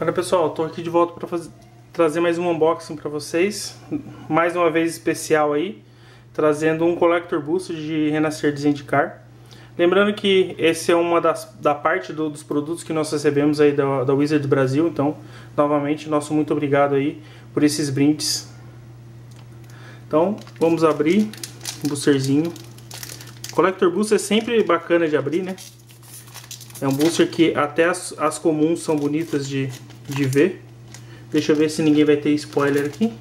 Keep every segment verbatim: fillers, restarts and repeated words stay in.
Olha pessoal, estou aqui de volta para fazer, trazer mais um unboxing para vocês. Mais uma vez especial aí, trazendo um Collector Booster de Renascer de Zendikar. Lembrando que esse é uma das da parte do, dos produtos que nós recebemos aí da, da Wizards Brasil. Então, novamente, nosso muito obrigado aí por esses brindes. Então, vamos abrir o boosterzinho. Collector Booster é sempre bacana de abrir, né? É um booster que até as, as comuns são bonitas de, de ver. Deixa eu ver se ninguém vai ter spoiler aqui.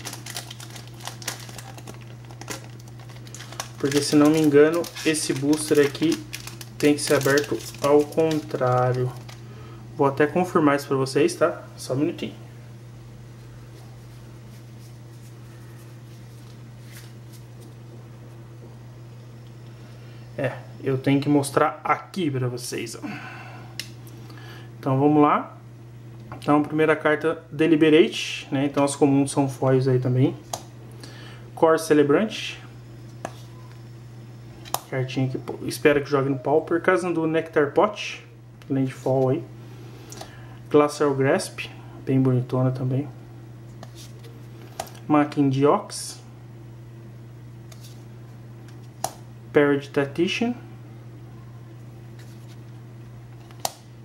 Porque, se não me engano, esse booster aqui tem que ser aberto ao contrário. Vou até confirmar isso pra vocês, tá? Só um minutinho. É, eu tenho que mostrar aqui pra vocês, ó. Então vamos lá. Então, primeira carta, Deliberate, né? Então as comuns são foils aí também. Core Celebrant. Cartinha que espero que jogue no Pauper. Casa do Nectar Pot, Landfall aí. Glacial Grasp, bem bonitona também. Makindi Ox. Paradigm Tactician.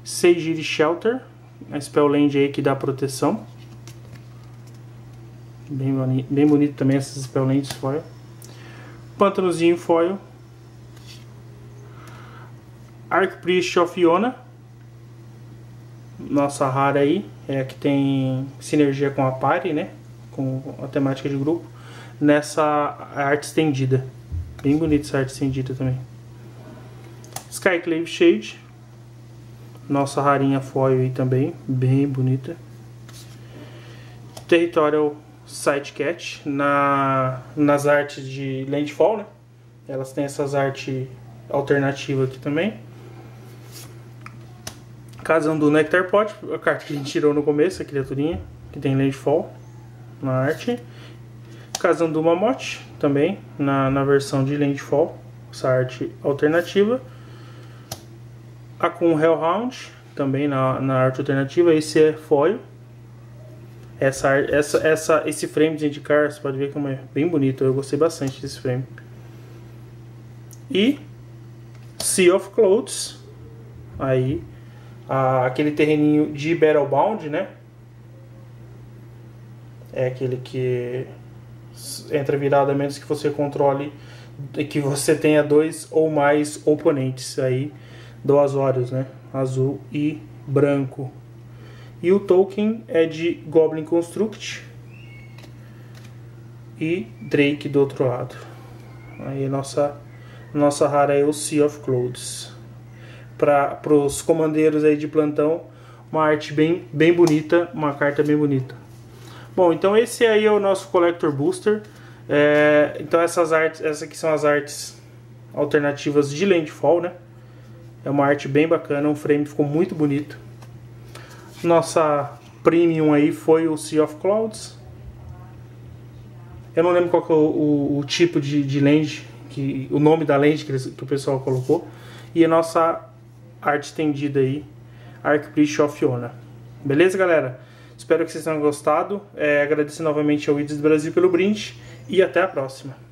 Seigiri de Shelter, a Spell Land aí que dá proteção. Bem, boni bem bonito também essas Spell Lands foil. Pântanozinho foil. Archpriest of Iona, nossa rara aí, é a que tem sinergia com a party, né? Com a temática de grupo, nessa arte estendida. Bem bonita essa arte estendida também. Skyclave Shade, nossa rarinha foil aí também, bem bonita. Territorial Site Catch, na, nas artes de Landfall, né? Elas têm essas artes alternativas aqui também. Casão do Nectar Pot, a carta que a gente tirou no começo, a criaturinha, que tem Landfall na arte. Casão do Mammoth, também, na, na versão de Landfall, essa arte alternativa. A com Hellhound, também na, na arte alternativa, esse é foil. Essa, essa, essa, esse frame de Zendikar, você pode ver como é bem bonito, eu gostei bastante desse frame. E Sea of Clouds, aí... aquele terreninho de Battle Bound, né? É aquele que entra virado a menos que você controle, que você tenha dois ou mais oponentes aí do Azorius, né? Azul e branco. E o token é de Goblin Construct e Drake do outro lado. Aí nossa nossa rara é o Sea of Clouds. Para os comandeiros aí de plantão, uma arte bem, bem bonita, uma carta bem bonita. Bom, então esse aí é o nosso Collector Booster. É, então essas artes, essas aqui são as artes alternativas de Landfall, né? É uma arte bem bacana, um frame ficou muito bonito. Nossa premium aí foi o Sea of Clouds. Eu não lembro qual que é o, o, o tipo de, de land, que, o nome da land que, eles, que o pessoal colocou. E a nossa arte estendida aí, Archpriest of Iona. Beleza, galera? Espero que vocês tenham gostado. É, agradeço novamente ao Wizards Brasil pelo brinde e até a próxima.